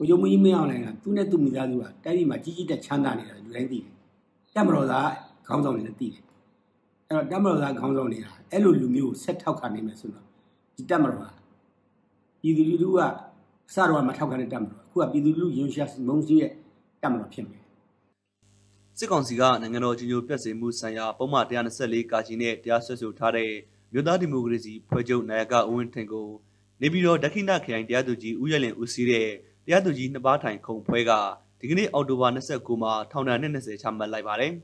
Sekonsiga nengeno jinjau pesi musanya pematian seli kajine dia sesu tare yoda demokrasi projo naga uwentenggo nebiro dakinda kaya dia tuji uyalen usire dia tuji nabatai kong pega tinggi auduba nase kuma tauna nase chamber lai bare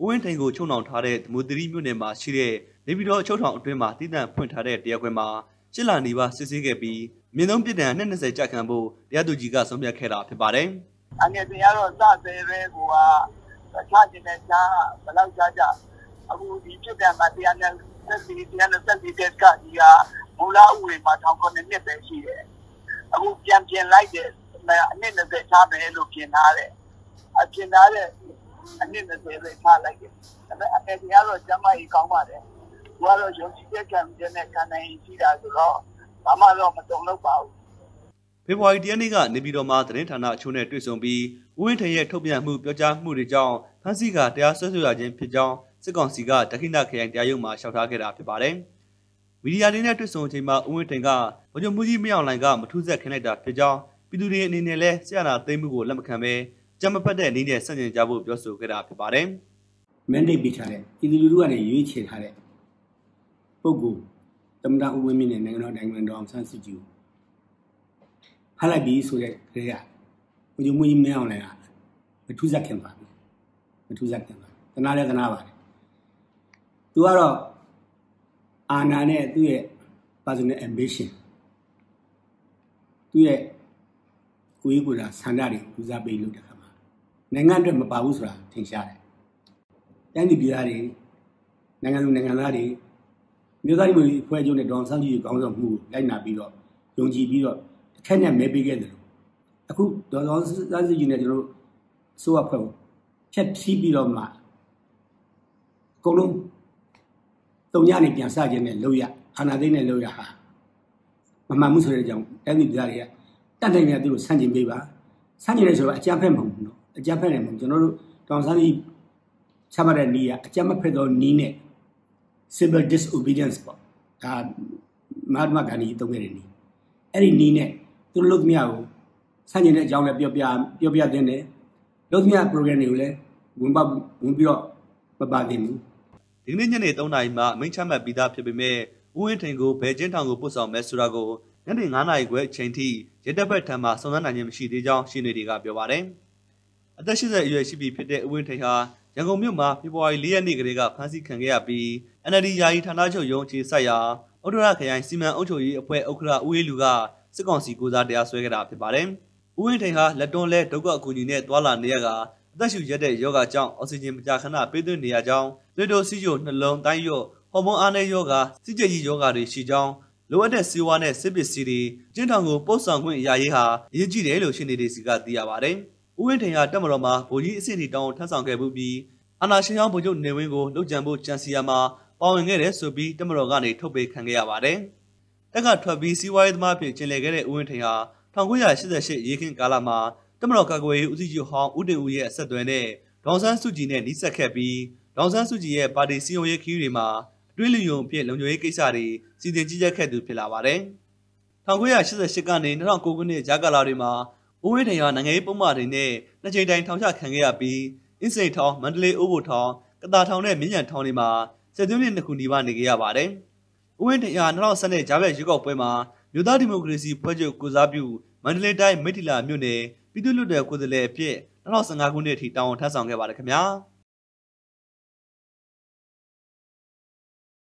uwentenggo chonong tare mudiri mune ma shire nebiro chonong tue ma tidak pun tare dia kue ma silani ba sisi kepi minum tidak nase cakambo dia tuji ga sombia kera pebare ane biaro sa sebe gua Kacang Indonesia, belau saja. Aku dicuci sama dia yang sendiri dia mulai uang macam kau nenek besi. Aku kian lagi, nenek besa melu kian hari. Kian hari, nenek besa lagi. Tapi dia lo cuma ikam ada. Walau jadi dia kian jenek karena isi dah dulu. Mama lo macam lo bau. Pemain dia ni kan, lebih ramah terhadap anak cuneh tu zombie. Uang terhadap topian muda mudi jauh. Tansi kan dia sesuatu yang pejau. Sekongsi kan terkena kaya dia yang masih ada kerap terbaring. Media ni tu zombie mah uang terhadap macam mudi melayu lain kan mutuzah kena dah pejau. Bidu ni ni leh siapa temu gol lama kami. Jam pada ni ni senjata jawab jauh kerap terbaring. Mende bicara, ini dua ni yui cerita. Pogo, tempat aku berminat dengan orang dalam sanjung. Hala bi sore kaya, ujo mui mea ole a, betuzak kemba, tanah bare, tua ro, anane tuye pasune ambition, tuye kui kura sandari kuza belu dekama, nengan re mapawusra tingsha re, yang di biari, nengan lari, biari mui kue jone dongsang ju gangsang mu, laina biro, yongji biro. Kenya maybe together. Aku dalam zaman ini dulu suap kau, cepat bilam lah. Kolom, tuhnya ni biasa je ni loya, anak ini loya ha. Mama musuh dia jauh, ini biasa dia. Tanda ni ada dulu sanjung beba, sanjung ni sebab ajaran pembangun jono dalam zaman ini sama ada ni ya, ajaran pembangun ni ni civil disobedience pak, Mahatma Gandhi itu ni. Eri ni ni. Tuh log miao, saja ni jauh lebih biar dene, log miao program ni ule, gumpiro berbanding. Dengan jenis tahun ini mah, mencari bidang pembeli, uang tenggo pejalan tangguh pusat mesurago, yang dengan anak gue centi, jadi pertama soalan yang mesti dijauh sini diga biaran. Ada sisa USP pada uang tengah, yang kami mah pihak liar negara pasti kengya bi, anda dijai tanah jauh cisaya, orang kaya siman ucui apa ukra uiluga. Sekonsi kuda dia suka dapat barang. Uang tengah ledong led doga kunjine tualan niaga. Tapi jadi yoga jang oksigen berjalan betul niaga jang. Ledo siju nelong tayo. Homo ane yoga siji yoga risi jang. Luar siwa ne sebesiri. Jentangku bosan kau yaiha. Iji lelu sini disikat dia barang. Uang tengah damarama boleh sini daun tasang kebubi. Anak siang boleh newengo lojambu jansiama. Awang ere subi damarogani topik kengya barang. Dekat tuabi siwa itu mampir jenlegere uang tengah, tangguhnya sejak sejakin kalama, tempat kagui uji hang udah uye sedunia, rongsan suci ni disekapi, rongsan suci ye pada siwanya kiri ma, dua liu pun lonjoi kisari, sini jejak kedu pelawaren. Tangguhnya sejak sekarang ni orang kaguni jaga lari ma, uang tengah nangai pemari ni, nanti dah tangsa kengya bi, insan tang mandiri ubu tang, kedah tang ni minyak tang ni ma, sedunia nak kundiwan negara bareng. Uang yang orang sana jawab juga pemain, yoda demokrasi projo kuzabiu, mandiri dai meti lah mune, bidulu dai kudele pye, orang sangat guna hitam orang sangat baraknya.